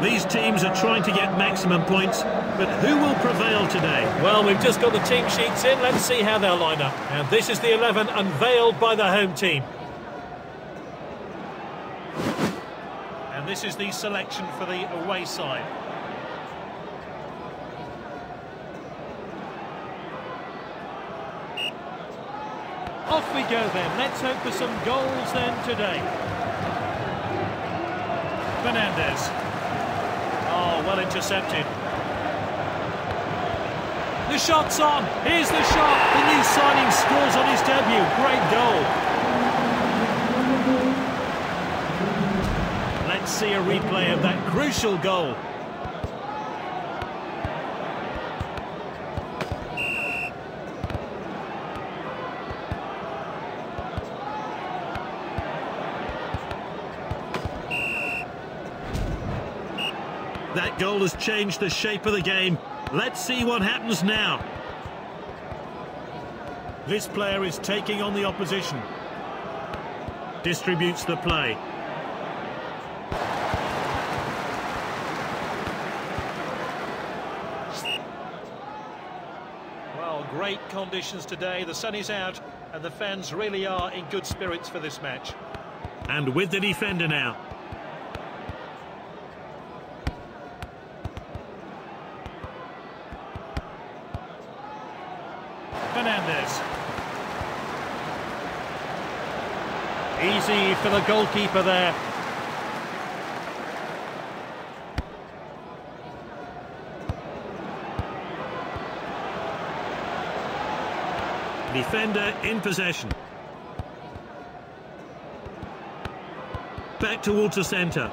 These teams are trying to get maximum points, but who will prevail today? Well, we've just got the team sheets in. Let's see how they'll line up. And this is the 11 unveiled by the home team. And this is the selection for the away side. Off we go then. Let's hope for some goals then today. Fernandes. Oh, well intercepted. The shot's on. Here's the shot. The new signing scores on his debut. Great goal. Let's see a replay of that crucial goal. That goal has changed the shape of the game. Let's see what happens now. This player is taking on the opposition. Distributes the play. Well, great conditions today. The sun is out, and the fans really are in good spirits for this match. And with the defender now. Easy for the goalkeeper there. Defender in possession. Back towards the centre.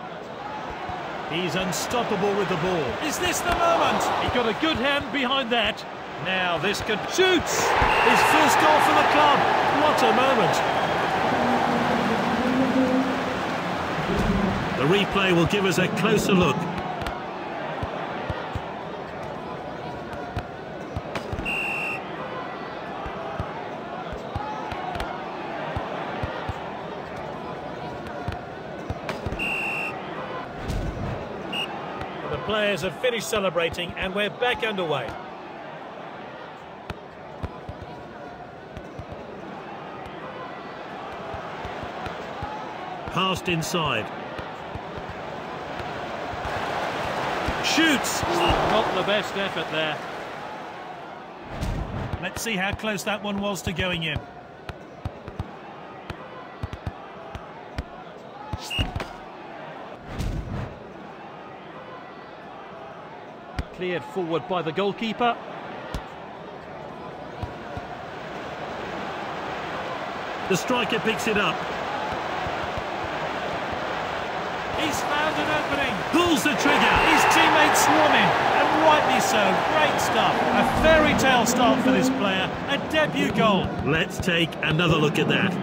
He's unstoppable with the ball. Is this the moment? He got a good hand behind that. Now this could... Shoots! His first goal for the club. What a moment. The replay will give us a closer look. The players have finished celebrating and we're back underway. Passed inside. Shoots! Not the best effort there. Let's see how close that one was to going in. Cleared forward by the goalkeeper. The striker picks it up. He's found an opening. Pulls the trigger. His teammates swarm him, and rightly so. Great stuff. A fairy tale start for this player. A debut goal. Let's take another look at that.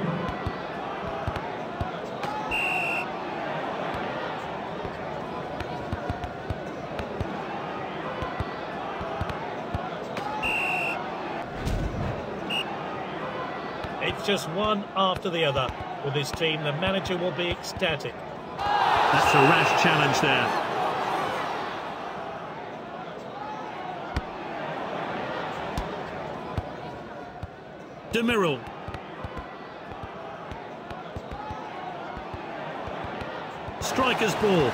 It's just one after the other. With this team, the manager will be ecstatic. That's a rash challenge there. Demiral. Striker's ball.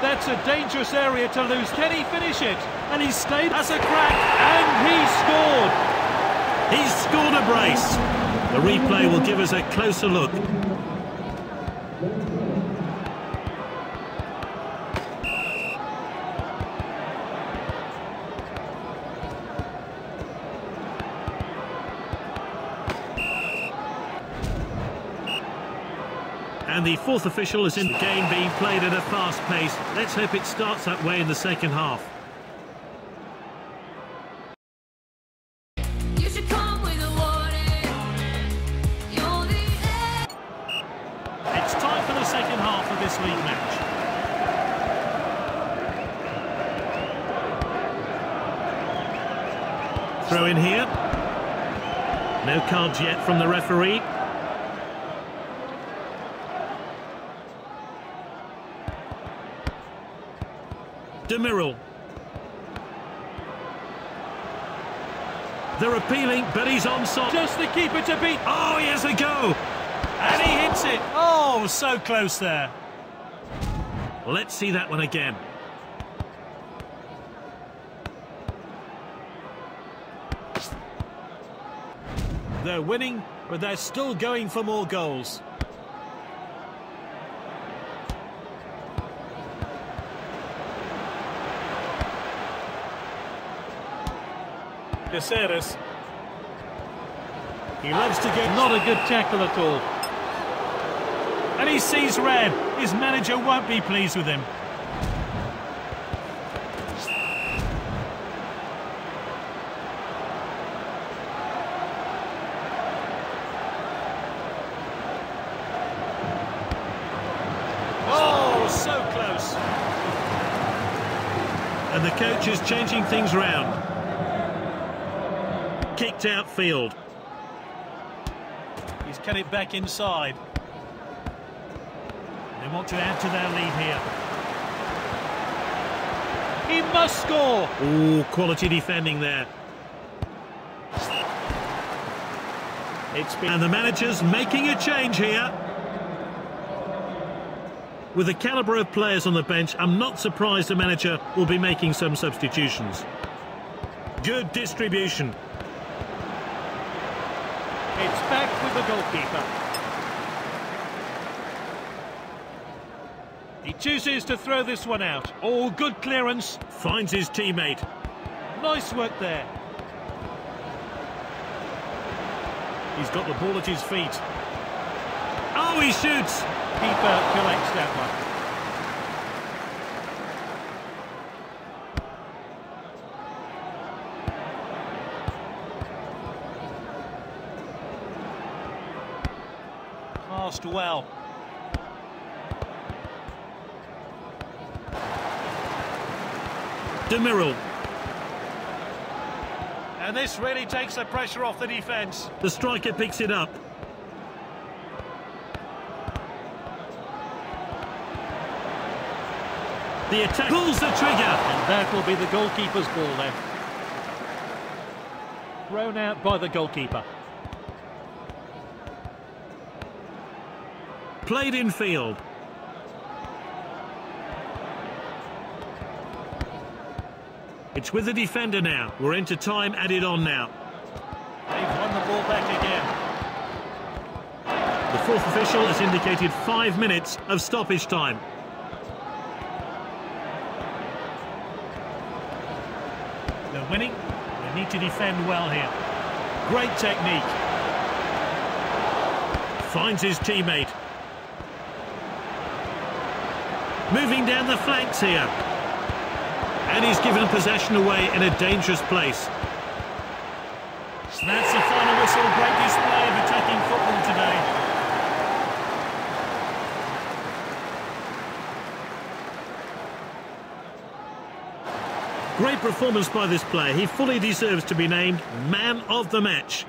That's a dangerous area to lose. Can he finish it? And he stayed. That's a crack. And he scored. He's scored a brace. The replay will give us a closer look. And the fourth official is in the game being played at a fast pace. Let's hope it starts that way in the second half. League match. Throw in here. No cards yet from the referee. Demiral. They're appealing, but he's onside. Just the keeper to beat. Oh, he has a go. And he hits it. Oh, so close there. Let's see that one again. They're winning, but they're still going for more goals. Caceres. He loves to get... Not a good tackle at all. And he sees red. His manager won't be pleased with him. Oh, so close. And the coach is changing things round. Kicked outfield. He's cut it back inside. They want to add to their lead here. He must score. Ooh, quality defending there. And the manager's making a change here. With the calibre of players on the bench, I'm not surprised the manager will be making some substitutions. Good distribution. It's back with the goalkeeper. He chooses to throw this one out. Oh, good clearance. Finds his teammate. Nice work there. He's got the ball at his feet. Oh, he shoots. Keeper collects that one. Passed well. Demiral. And this really takes the pressure off the defence. The striker picks it up. The attack pulls the trigger. And that will be the goalkeeper's ball then. Thrown out by the goalkeeper. Played in field. It's with the defender now. We're into time added on now. They've won the ball back again. The fourth official has indicated 5 minutes of stoppage time. They're winning. They need to defend well here. Great technique. Finds his teammate. Moving down the flanks here. And he's given possession away in a dangerous place. That's the final whistle. Great display of attacking football today. Great performance by this player. He fully deserves to be named man of the match.